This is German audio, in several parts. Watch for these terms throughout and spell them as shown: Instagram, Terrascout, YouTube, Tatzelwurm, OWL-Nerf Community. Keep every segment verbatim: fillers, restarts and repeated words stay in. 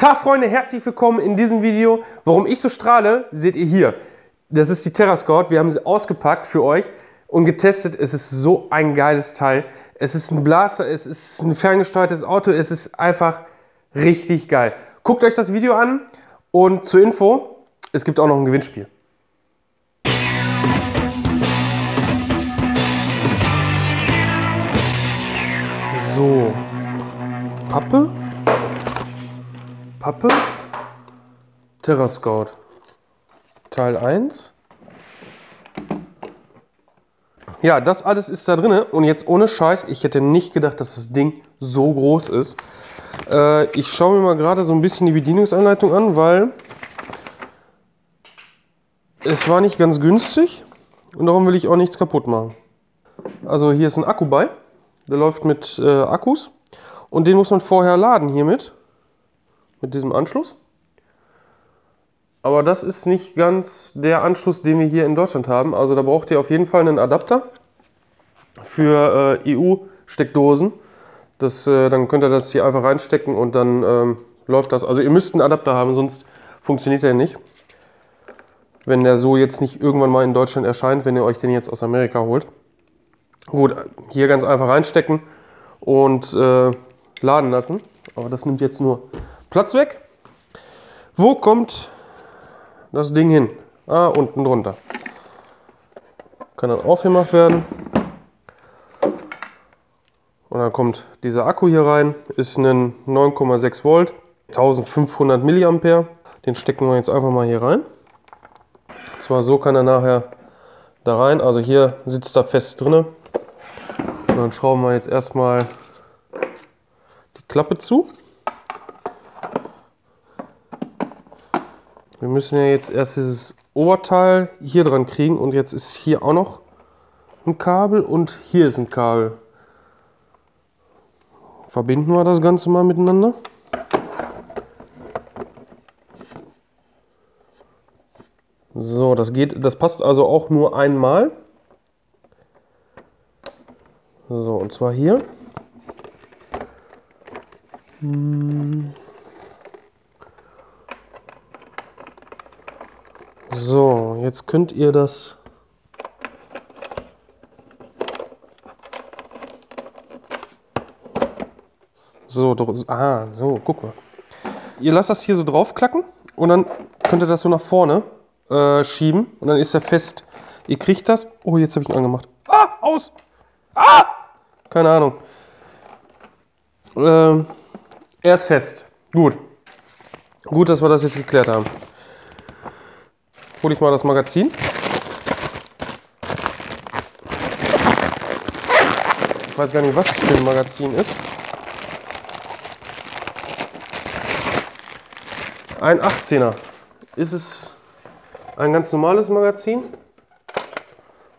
Tag Freunde, herzlich willkommen in diesem Video. Warum ich so strahle, seht ihr hier. Das ist die Terrascout, wir haben sie ausgepackt für euch und getestet. Es ist so ein geiles Teil. Es ist ein Blaster, es ist ein ferngesteuertes Auto, es ist einfach richtig geil. Guckt euch das Video an und zur Info, es gibt auch noch ein Gewinnspiel. So, Pappe, Pappe, Terrascout, Teil eins. Ja, das alles ist da drin und jetzt ohne Scheiß, ich hätte nicht gedacht, dass das Ding so groß ist. Äh, ich schaue mir mal gerade so ein bisschen die Bedienungsanleitung an, weil es war nicht ganz günstig und darum will ich auch nichts kaputt machen. Also hier ist ein Akku bei. Der läuft mit äh, Akkus und den muss man vorher laden hiermit, mit diesem Anschluss. Aber das ist nicht ganz der Anschluss, den wir hier in Deutschland haben. Also da braucht ihr auf jeden Fall einen Adapter für äh, E U-Steckdosen. Das, äh, dann könnt ihr das hier einfach reinstecken und dann ähm, läuft das. Also ihr müsst einen Adapter haben, sonst funktioniert der nicht. Wenn der so jetzt nicht irgendwann mal in Deutschland erscheint, wenn ihr euch den jetzt aus Amerika holt. Gut, hier ganz einfach reinstecken und äh, laden lassen. Aber das nimmt jetzt nur Platz weg. Wo kommt das Ding hin? Ah, unten drunter. Kann dann aufgemacht werden. Und dann kommt dieser Akku hier rein. Ist ein neun Komma sechs Volt, eintausendfünfhundert Milliampere. Den stecken wir jetzt einfach mal hier rein. Und zwar so kann er nachher da rein. Also hier sitzt er fest drin. Und dann schrauben wir jetzt erstmal die Klappe zu. Wir müssen ja jetzt erst dieses Oberteil hier dran kriegen und jetzt ist hier auch noch ein Kabel und hier ist ein Kabel. Verbinden wir das Ganze mal miteinander. So, das geht, das passt also auch nur einmal. So, und zwar hier. So, jetzt könnt ihr das so, ah, so, guck mal. Ihr lasst das hier so draufklacken und dann könnt ihr das so nach vorne äh, schieben und dann ist er fest. Ihr kriegt das. Oh, jetzt habe ich ihn angemacht. Ah, aus! Ah! Keine Ahnung. Ähm, er ist fest. Gut. Gut, dass wir das jetzt geklärt haben. Hol ich mal das Magazin. Ich weiß gar nicht, was das für ein Magazin ist. Ein achtzehner. Ist es ein ganz normales Magazin?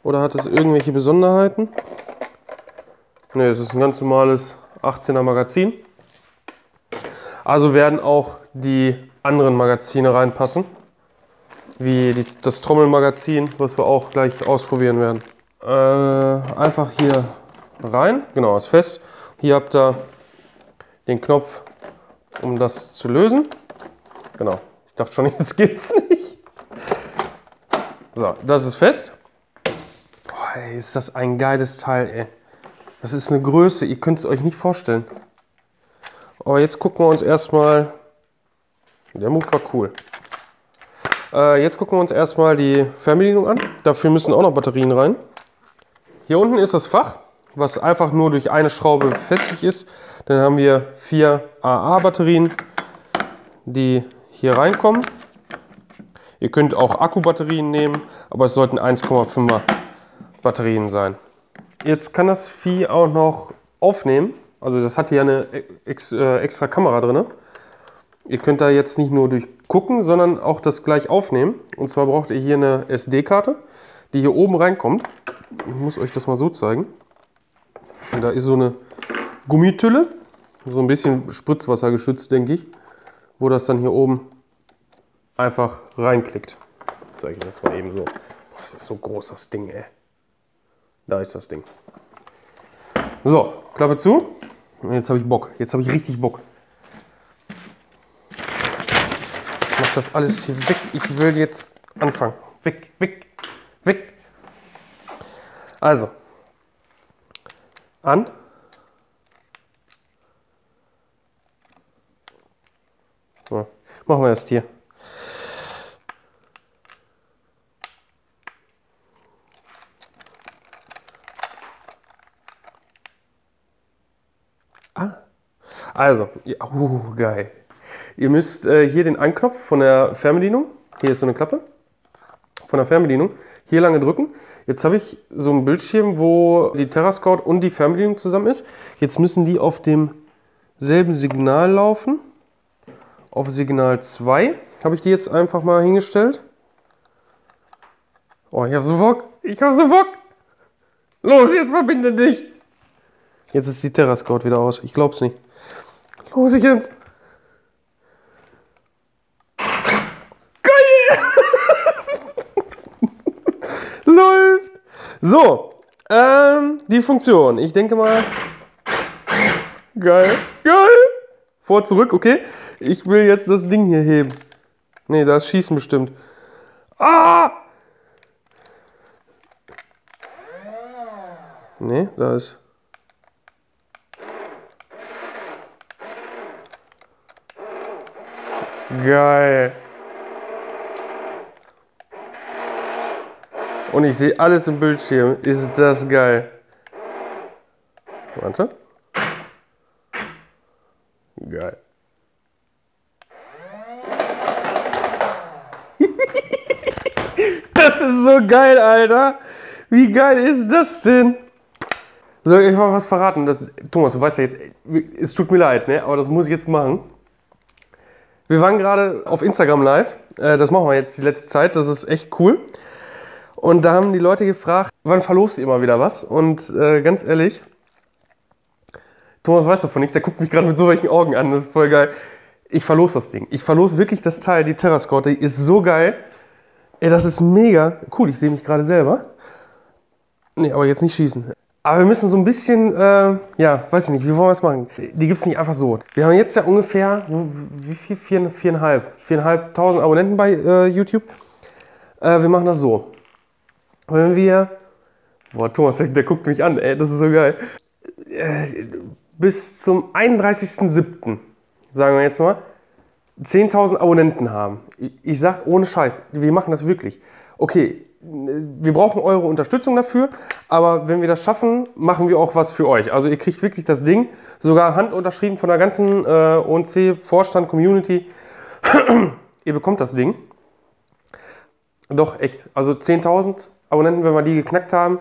Oder hat es irgendwelche Besonderheiten? Ne, es ist ein ganz normales achtzehner Magazin. Also werden auch die anderen Magazine reinpassen. Wie die, das Trommelmagazin, was wir auch gleich ausprobieren werden. Äh, einfach hier rein. Genau, ist fest. Hier habt ihr den Knopf, um das zu lösen. Genau. Ich dachte schon, jetzt geht's nicht. So, das ist fest. Boah, ey, ist das ein geiles Teil, ey. Das ist eine Größe, ihr könnt es euch nicht vorstellen. Aber jetzt gucken wir uns erstmal. Der Move war cool. Äh, jetzt gucken wir uns erstmal die Fernbedienung an. Dafür müssen auch noch Batterien rein. Hier unten ist das Fach, was einfach nur durch eine Schraube befestigt ist. Dann haben wir vier A A-Batterien, die hier reinkommen. Ihr könnt auch Akkubatterien nehmen, aber es sollten eins Komma fünfer Batterien sein. Jetzt kann das Vieh auch noch aufnehmen, also das hat hier eine extra Kamera drin. Ihr könnt da jetzt nicht nur durchgucken, sondern auch das gleich aufnehmen. Und zwar braucht ihr hier eine S D-Karte, die hier oben reinkommt. Ich muss euch das mal so zeigen. Und da ist so eine Gummitülle, so ein bisschen Spritzwasser geschützt, denke ich, wo das dann hier oben einfach reinklickt. Ich zeige euch das mal eben so. Boah, das ist so groß, das Ding, ey. Da ist das Ding. So, Klappe zu. Jetzt habe ich Bock. Jetzt habe ich richtig Bock. mach das alles hier weg. Ich will jetzt anfangen. Weg, weg, weg. Also. An. So, machen wir das hier. Ah. Also, ja, uh, geil. Ihr müsst äh, hier den Anknopf von der Fernbedienung, hier ist so eine Klappe, von der Fernbedienung, hier lange drücken. Jetzt habe ich so ein Bildschirm, wo die Terrascout und die Fernbedienung zusammen ist. Jetzt müssen die auf demselben Signal laufen. Auf Signal zwei habe ich die jetzt einfach mal hingestellt. Oh, ich habe so Bock. Ich habe so Bock. Los, jetzt verbinde dich. Jetzt ist die Terrascout wieder aus. Ich glaub's nicht. Los, ich jetzt. Läuft! So, ähm, die Funktion. Ich denke mal. Geil, geil! Vor, zurück, okay. Ich will jetzt das Ding hier heben. Ne, da ist Schießen bestimmt. Ah! Ne, da ist. Geil! Und ich sehe alles im Bildschirm. Ist das geil. Warte. Geil. Das ist so geil, Alter. Wie geil ist das denn? Soll ich mal was verraten? Das, Thomas, du weißt ja jetzt, es tut mir leid, ne? Aber das muss ich jetzt machen. Wir waren gerade auf Instagram live. Das machen wir jetzt die letzte Zeit. Das ist echt cool. Und da haben die Leute gefragt, wann verlost ihr mal wieder was? Und äh, ganz ehrlich, Thomas weiß davon nichts, der guckt mich gerade mit so welchen Augen an, das ist voll geil. Ich verlose das Ding. Ich verlose wirklich das Teil, die Terrascout, die ist so geil. Ey, das ist mega cool, ich sehe mich gerade selber. Nee, aber jetzt nicht schießen. Aber wir müssen so ein bisschen, äh, ja, weiß ich nicht, wie wollen wir es machen? Die gibt es nicht einfach so. Wir haben jetzt ja ungefähr, wie viel? Vier, viereinhalb, viereinhalbtausend Abonnenten bei äh, YouTube. Äh, wir machen das so. Wenn wir, boah, Thomas, der, der guckt mich an, ey, das ist so geil. Bis zum einunddreißigsten siebten, sagen wir jetzt mal, zehntausend Abonnenten haben. Ich, ich sag ohne Scheiß, wir machen das wirklich. Okay, wir brauchen eure Unterstützung dafür, aber wenn wir das schaffen, machen wir auch was für euch. Also ihr kriegt wirklich das Ding, sogar handunterschrieben von der ganzen äh, O N C-Vorstand, Community. Ihr bekommt das Ding. Doch, echt. Also zehntausend Abonnenten, wenn wir die geknackt haben,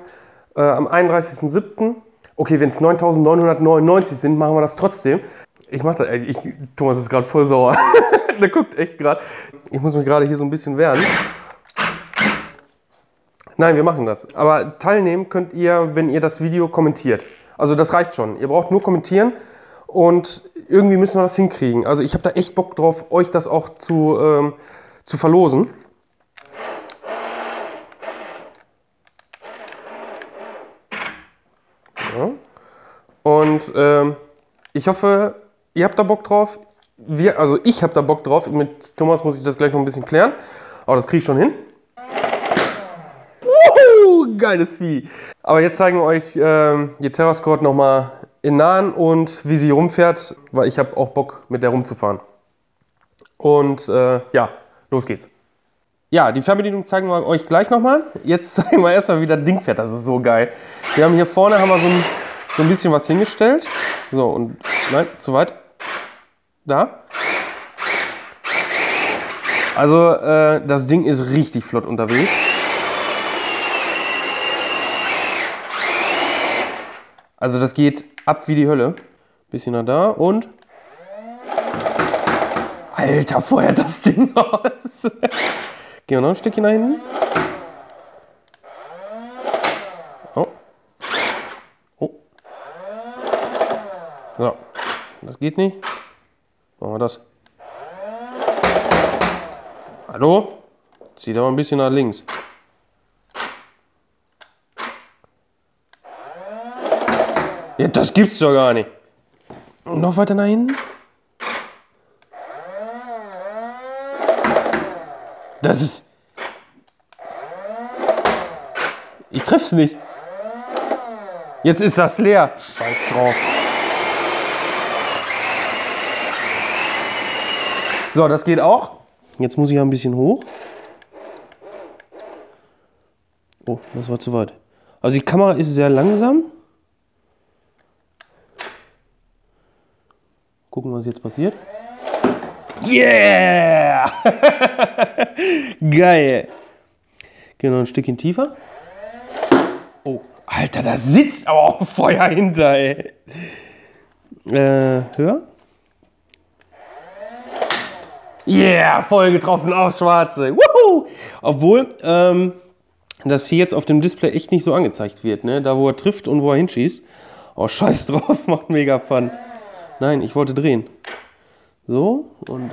äh, am einunddreißigsten siebten Okay, wenn es neuntausendneunhundertneunundneunzig sind, machen wir das trotzdem. Ich mache das, ey, ich, Thomas ist gerade voll sauer. Der guckt echt gerade. Ich muss mich gerade hier so ein bisschen wehren. Nein, wir machen das. Aber teilnehmen könnt ihr, wenn ihr das Video kommentiert. Also das reicht schon. Ihr braucht nur kommentieren und irgendwie müssen wir das hinkriegen. Also ich habe da echt Bock drauf, euch das auch zu, ähm, zu verlosen. Und ähm, ich hoffe, ihr habt da Bock drauf. Wir, also ich habe da Bock drauf. Mit Thomas muss ich das gleich noch ein bisschen klären. Aber das kriege ich schon hin. Wuhu, geiles Vieh. Aber jetzt zeigen wir euch ähm, die Terrascout nochmal in Nahen und wie sie rumfährt. Weil ich habe auch Bock, mit der rumzufahren. Und äh, ja, los geht's. Ja, die Fernbedienung zeigen wir euch gleich nochmal. Jetzt zeigen wir erstmal, wie das Ding fährt. Das ist so geil. Wir haben hier vorne haben wir so ein... So ein bisschen was hingestellt. So, und nein, zu weit. Da. Also, äh, das Ding ist richtig flott unterwegs. Also, das geht ab wie die Hölle. Bisschen nach da und. Alter, feuert das Ding aus. Gehen wir noch ein Stückchen nach hinten. So, das geht nicht. Machen wir das. Hallo? Zieht aber ein bisschen nach links. Ja, das gibt's doch gar nicht. Und noch weiter nach hinten. Das ist... Ich treff's nicht. Jetzt ist das leer. Scheiß drauf. So, das geht auch. Jetzt muss ich ja ein bisschen hoch. Oh, das war zu weit. Also die Kamera ist sehr langsam. Gucken, was jetzt passiert. Yeah! Geil. Gehen wir noch ein Stückchen tiefer. Oh, Alter, da sitzt aber auch Feuer hinter, ey. Äh, höher. Yeah, voll getroffen aufs Schwarze. Woohoo! Obwohl, ähm, das hier jetzt auf dem Display echt nicht so angezeigt wird, ne? Da, wo er trifft und wo er hinschießt. Oh, scheiß drauf, macht mega Fun. Nein, ich wollte drehen. So, und...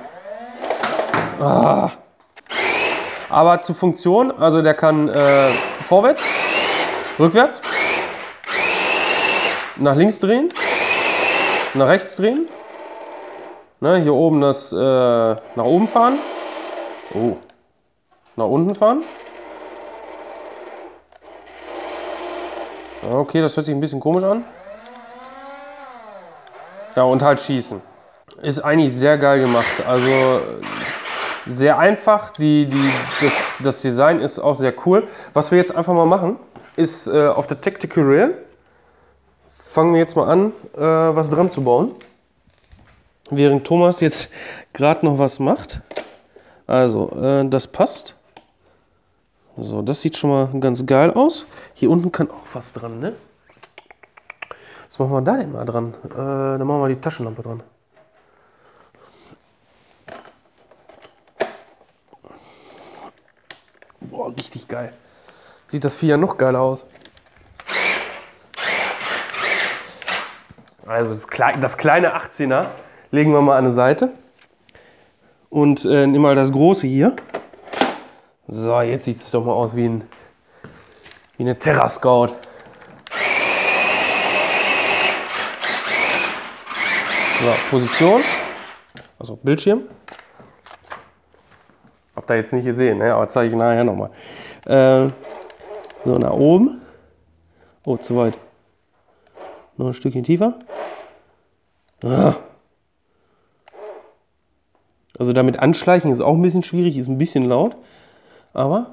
Ah. Aber zur Funktion, also der kann äh, vorwärts, rückwärts, nach links drehen, nach rechts drehen. Ne, hier oben das äh, nach oben fahren. Oh. Nach unten fahren. Okay, das hört sich ein bisschen komisch an. Ja, und halt schießen. Ist eigentlich sehr geil gemacht. Also sehr einfach. Die, die, das, das Design ist auch sehr cool. Was wir jetzt einfach mal machen, ist äh, auf der Tactical Rail fangen wir jetzt mal an, äh, was dran zu bauen. Während Thomas jetzt gerade noch was macht. Also, äh, das passt. So, das sieht schon mal ganz geil aus. Hier unten kann auch was dran, ne? Was machen wir da denn mal dran? Äh, dann machen wir die Taschenlampe dran. Boah, richtig geil. Sieht das Vieh ja noch geiler aus. Also das, Kle das kleine achtzehner legen wir mal an die Seite. Und äh, nehmen mal das große hier. So, jetzt sieht es doch mal aus wie, ein, wie eine Terrascout. So, Position. Also Bildschirm. Habt ihr jetzt nicht gesehen, ne? Aber zeige ich nachher nochmal. Äh, so, nach oben. Oh, zu weit. Noch ein Stückchen tiefer. Ah. Also damit anschleichen ist auch ein bisschen schwierig, ist ein bisschen laut. Aber...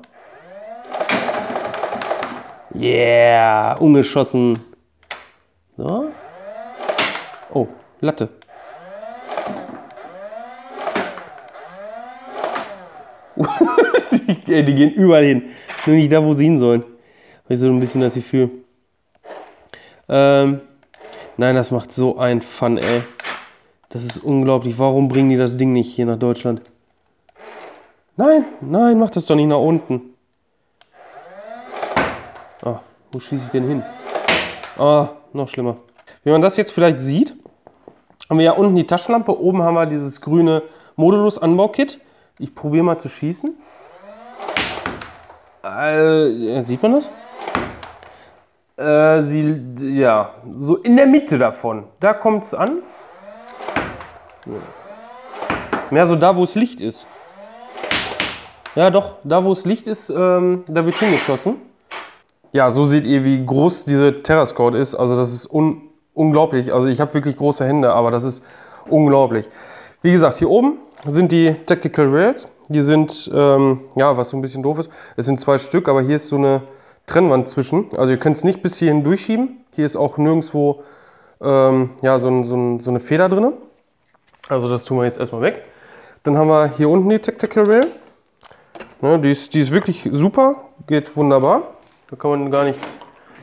Yeah! Ungeschossen. So. Oh, Latte. die, die gehen überall hin. Nur nicht da, wo sie hin sollen. Habe ich so ein bisschen das Gefühl. Ähm... Nein, das macht so ein Fun, ey. Das ist unglaublich. Warum bringen die das Ding nicht hier nach Deutschland? Nein, nein, mach das doch nicht nach unten. Ah, wo schieße ich denn hin? Ah, noch schlimmer. Wie man das jetzt vielleicht sieht, haben wir ja unten die Taschenlampe. Oben haben wir dieses grüne Modulus-Anbaukit. Ich probiere mal zu schießen. Äh, sieht man das? Äh, sie, ja, so in der Mitte davon. Da kommt es an. Mehr so da, wo es Licht ist. Ja doch, da wo es Licht ist, ähm, da wird hingeschossen. Ja, so seht ihr, wie groß diese Terrascout ist. Also das ist un unglaublich. Also ich habe wirklich große Hände, aber das ist unglaublich. Wie gesagt, hier oben sind die Tactical Rails. Die sind, ähm, ja, was so ein bisschen doof ist, es sind zwei Stück, aber hier ist so eine Trennwand zwischen. Also ihr könnt es nicht bis hierhin durchschieben. Hier ist auch nirgendwo ähm, ja, so, ein, so, ein, so eine Feder drin. Also das tun wir jetzt erstmal weg. Dann haben wir hier unten die Tactical Rail. Ne, die, ist, die ist wirklich super. Geht wunderbar. Da kann man gar nichts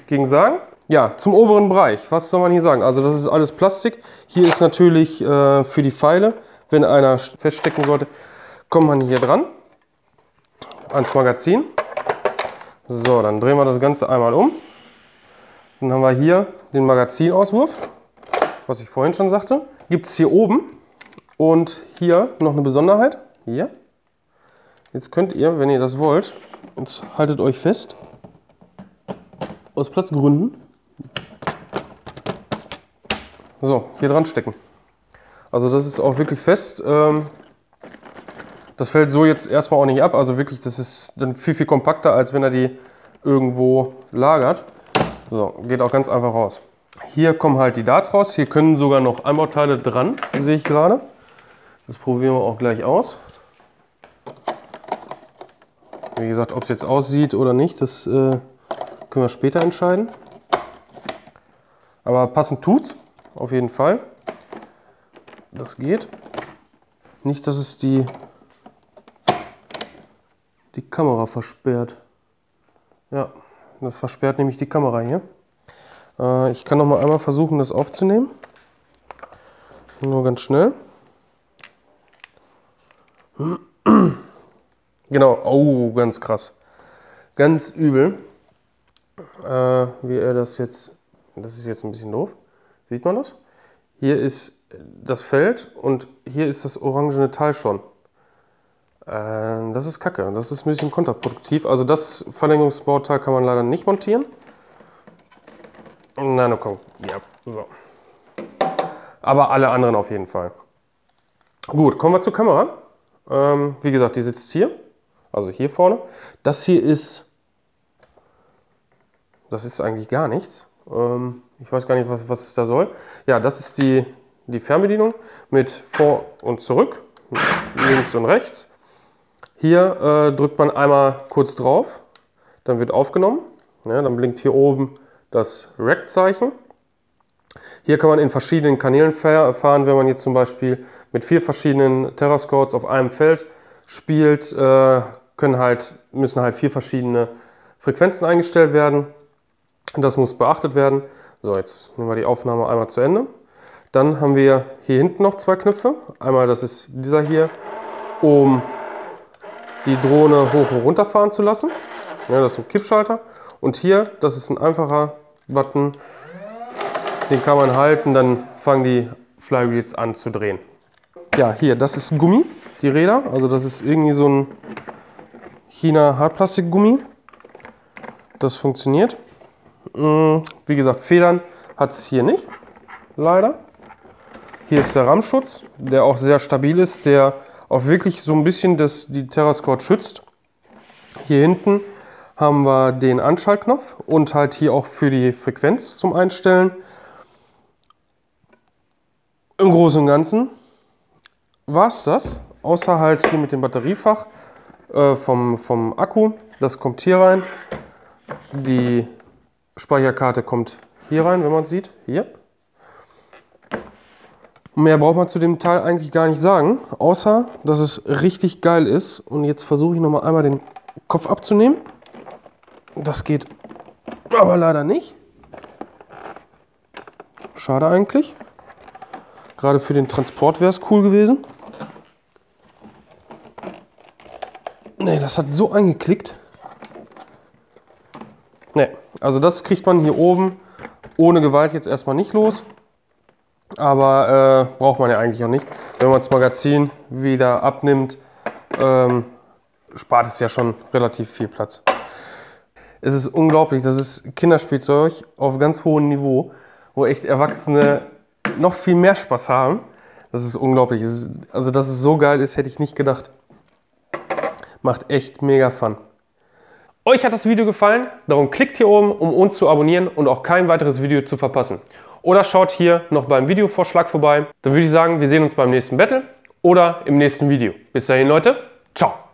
gegen sagen. Ja, zum oberen Bereich. Was soll man hier sagen? Also das ist alles Plastik. Hier ist natürlich äh, für die Pfeile, wenn einer feststecken sollte, kommt man hier dran. Ans Magazin. So, dann drehen wir das Ganze einmal um. Dann haben wir hier den Magazinauswurf, was ich vorhin schon sagte. Gibt es hier oben und hier noch eine Besonderheit. Hier. Jetzt könnt ihr, wenn ihr das wollt, jetzt haltet euch fest, aus Platzgründen, so, hier dran stecken. Also das ist auch wirklich fest. Das Das fällt so jetzt erstmal auch nicht ab. Also wirklich, das ist dann viel, viel kompakter, als wenn er die irgendwo lagert. So, geht auch ganz einfach raus. Hier kommen halt die Darts raus. Hier können sogar noch Einbauteile dran, sehe ich gerade. Das probieren wir auch gleich aus. Wie gesagt, ob es jetzt aussieht oder nicht, das äh, können wir später entscheiden. Aber passend tut's, auf jeden Fall. Das geht. Nicht, dass es die, die Kamera versperrt. Ja, das versperrt nämlich die Kamera hier. Äh, ich kann noch mal einmal versuchen, das aufzunehmen. Nur ganz schnell. Genau, oh, ganz krass. Ganz übel. Äh, wie er das jetzt, das ist jetzt ein bisschen doof. Sieht man das? Hier ist das Feld und hier ist das orangene Teil schon. Äh, das ist kacke, das ist ein bisschen kontraproduktiv. Also das Verlängerungsbauteil kann man leider nicht montieren. Na, na komm, ja, so. Aber alle anderen auf jeden Fall. Gut, kommen wir zur Kamera. Ähm, wie gesagt, die sitzt hier. Also hier vorne. Das hier ist, das ist eigentlich gar nichts. Ähm, ich weiß gar nicht, was, was es da soll. Ja, das ist die, die Fernbedienung mit vor und zurück, links und rechts. Hier äh, drückt man einmal kurz drauf, dann wird aufgenommen. Ja, dann blinkt hier oben das Rack-Zeichen. Hier kann man in verschiedenen Kanälen fahren, wenn man jetzt zum Beispiel mit vier verschiedenen Terrascouts auf einem Feld spielt, äh, können halt, müssen halt vier verschiedene Frequenzen eingestellt werden. Das muss beachtet werden. So, jetzt nehmen wir die Aufnahme einmal zu Ende. Dann haben wir hier hinten noch zwei Knöpfe. Einmal, das ist dieser hier, um die Drohne hoch und runter fahren zu lassen. Ja, das ist ein Kippschalter. Und hier, das ist ein einfacher Button. Den kann man halten, dann fangen die Flywheels an zu drehen. Ja, hier, das ist Gummi, die Räder. Also das ist irgendwie so ein China-Hartplastikgummi. Das funktioniert. Wie gesagt, Federn hat es hier nicht, leider. Hier ist der Rahmschutz, der auch sehr stabil ist, der auch wirklich so ein bisschen das, die Terrascout schützt. Hier hinten haben wir den Anschaltknopf und halt hier auch für die Frequenz zum Einstellen. Im Großen und Ganzen war es das, außer halt hier mit dem Batteriefach äh, vom, vom Akku. Das kommt hier rein. Die Speicherkarte kommt hier rein, wenn man es sieht. Hier. Mehr braucht man zu dem Teil eigentlich gar nicht sagen, außer dass es richtig geil ist. Und jetzt versuche ich nochmal einmal den Kopf abzunehmen. Das geht aber leider nicht. Schade eigentlich. Gerade für den Transport wäre es cool gewesen. Ne, das hat so eingeklickt. Ne, also das kriegt man hier oben ohne Gewalt jetzt erstmal nicht los. Aber äh, braucht man ja eigentlich auch nicht. Wenn man das Magazin wieder abnimmt, ähm, spart es ja schon relativ viel Platz. Es ist unglaublich, das ist Kinderspielzeug auf ganz hohem Niveau, wo echt Erwachsene noch viel mehr Spaß haben. Das ist unglaublich. Also, dass es so geil ist, hätte ich nicht gedacht. Macht echt mega Fun. Euch hat das Video gefallen? Darum klickt hier oben, um uns zu abonnieren und auch kein weiteres Video zu verpassen. Oder schaut hier noch beim Videovorschlag vorbei. Dann würde ich sagen, wir sehen uns beim nächsten Battle oder im nächsten Video. Bis dahin, Leute. Ciao.